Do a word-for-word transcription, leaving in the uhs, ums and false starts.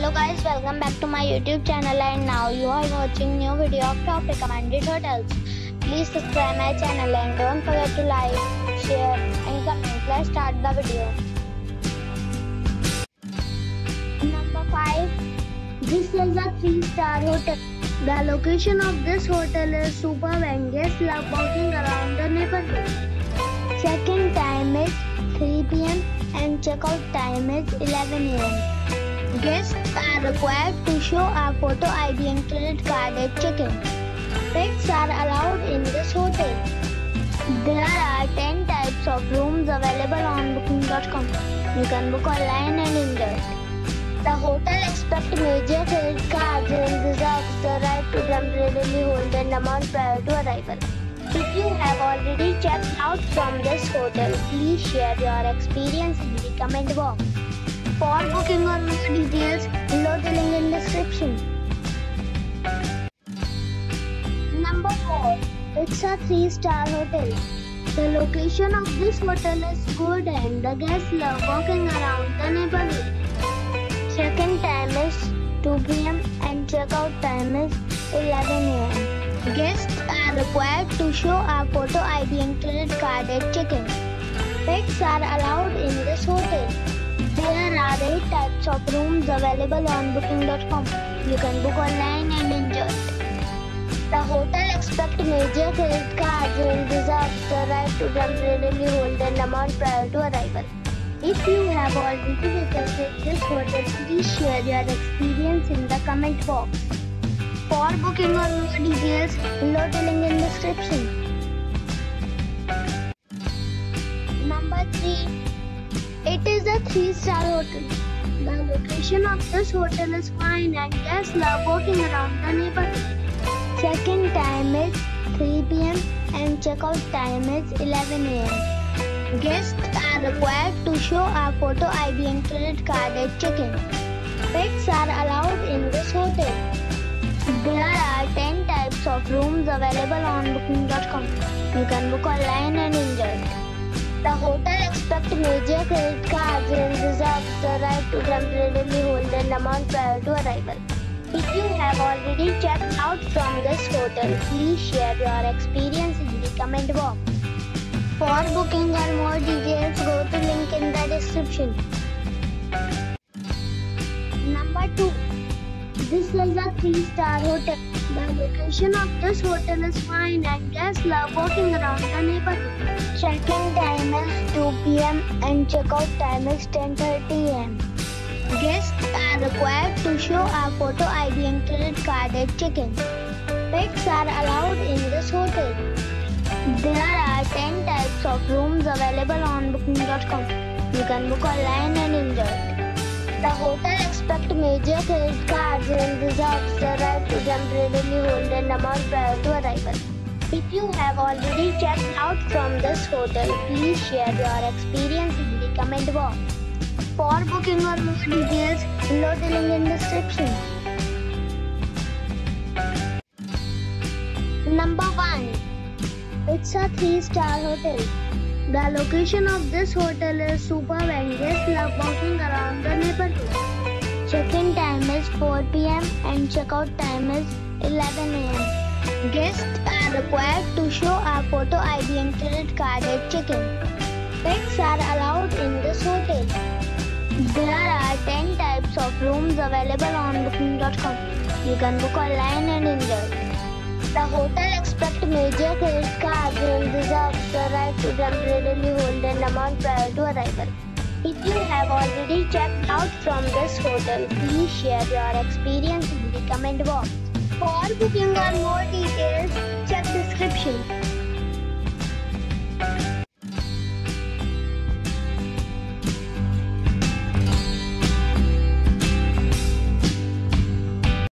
Hello guys, welcome back to my YouTube channel, and now you are watching new video of top recommended hotels. Please subscribe my channel and don't forget to like, share and comment. Let's start the video. Number five. This is a three star hotel. The location of this hotel is superb and guests love walking around the neighborhood. Check-in time is three p m and check-out time is eleven a m Guests are required to show a photo I D and credit card at check-in. Pets are allowed in this hotel. There are ten types of rooms available on booking dot com. You can book online and in depth. The hotel accepts major credit cards and reserves the right to temporarily hold an amount prior to arrival. If you have already checked out from this hotel, please share your experience in the comment box. For booking or more details, below the link in description. Number four. It's a three star hotel. The location of this hotel is good and the guests love walking around the neighborhood. Check-in time is two p m and check-out time is eleven a m Guests are required to show a photo I D and credit card at check-in. Pets are allowed in this hotel. There are eight types of rooms available on booking dot com. You can book online and enjoy. The hotel accepts major credit cards and reserves the right to temporarily hold an amount prior to arrival. If you have already visited this hotel, please share your experience in the comment box. For booking or more details, below the link in description. Number three. It is a three star hotel. The location of this hotel is fine and guests love walking around the neighborhood. Check-in time is three p m and check-out time is eleven a m Guests are required to show a photo I D and credit card at check-in. Pets are allowed in this hotel. There are ten types of rooms available on booking dot com. You can book online and enjoy. The hotel accepts major credit cards and reserves the right to temporarily hold an amount prior to arrival. If you have already checked out from this hotel, please share your experience in the comment box. For booking or more details, go to link in the description. Number two. This is a three star hotel. The location of this hotel is fine and guests love walking around the neighborhood. Check-in time is two p m and check-out time is ten thirty a m Guests are required to show a photo I D and credit card at check-in. Pets are allowed in this hotel. There are ten types of rooms available on booking dot com. You can book online and enjoy. The hotel accepts major credit cards and reserves the right to temporarily hold an amount prior to arrival. If you have already checked out from this hotel, please share your experience in the comment box. For booking or more details, below the link in description. Number one. It's a three star hotel. The location of this hotel is superb and guests love walking around the neighborhood. Check-in time is four p m and check-out time is eleven a m Guests are required to show a photo I D and credit card at check-in. Pets are allowed in this hotel. There are ten types of rooms available on booking dot com. You can book online and enjoy. The hotel accepts major credit cards and reserves the right to temporarily hold an amount prior to arrival. If you have already checked out from this hotel, please share your experience in the comment box. For booking or more details, check description.